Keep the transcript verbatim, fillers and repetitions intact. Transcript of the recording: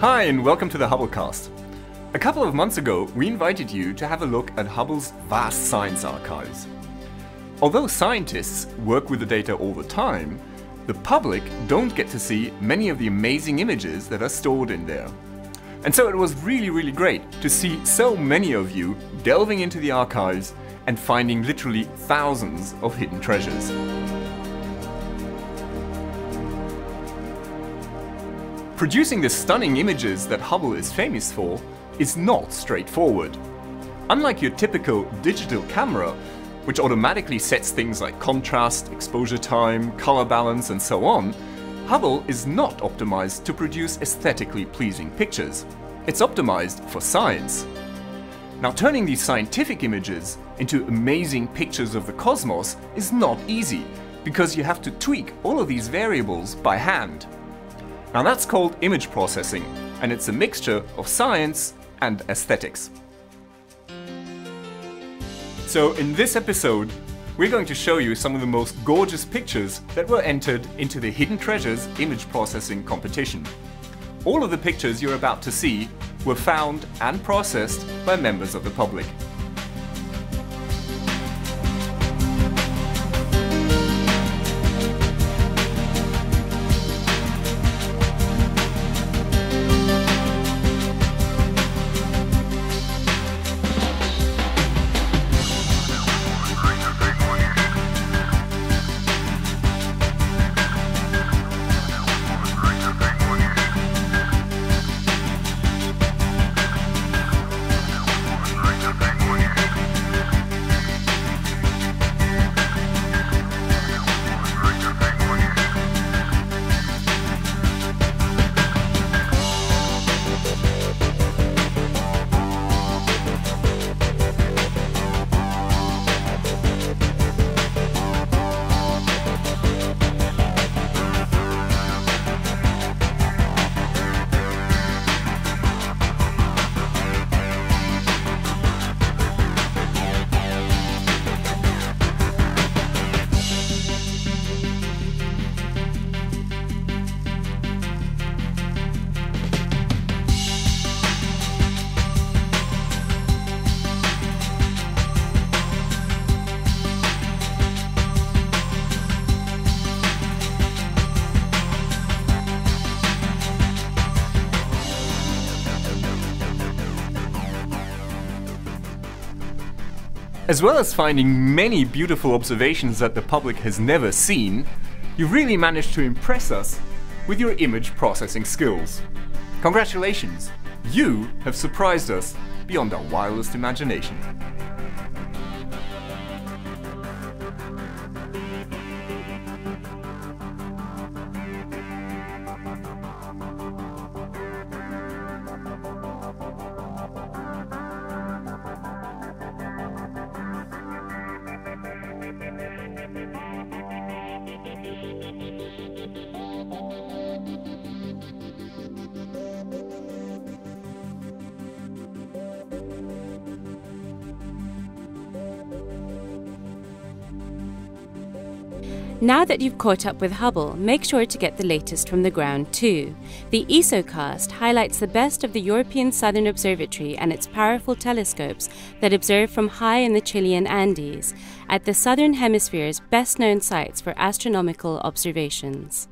Hi and welcome to the Hubblecast. A couple of months ago, we invited you to have a look at Hubble's vast science archives. Although scientists work with the data all the time, the public don't get to see many of the amazing images that are stored in there. And so it was really, really great to see so many of you delving into the archives and finding literally thousands of hidden treasures. Producing the stunning images that Hubble is famous for is not straightforward. Unlike your typical digital camera, which automatically sets things like contrast, exposure time, color balance and so on, Hubble is not optimized to produce aesthetically pleasing pictures. It's optimized for science. Now, turning these scientific images into amazing pictures of the cosmos is not easy, because you have to tweak all of these variables by hand. Now that's called image processing, and it's a mixture of science and aesthetics. So in this episode, we're going to show you some of the most gorgeous pictures that were entered into the Hidden Treasures image processing competition. All of the pictures you're about to see were found and processed by members of the public. As well as finding many beautiful observations that the public has never seen, you really managed to impress us with your image processing skills. Congratulations! You have surprised us beyond our wildest imagination. Now that you've caught up with Hubble, make sure to get the latest from the ground too. The ESOcast highlights the best of the European Southern Observatory and its powerful telescopes that observe from high in the Chilean Andes, at the Southern Hemisphere's best-known sites for astronomical observations.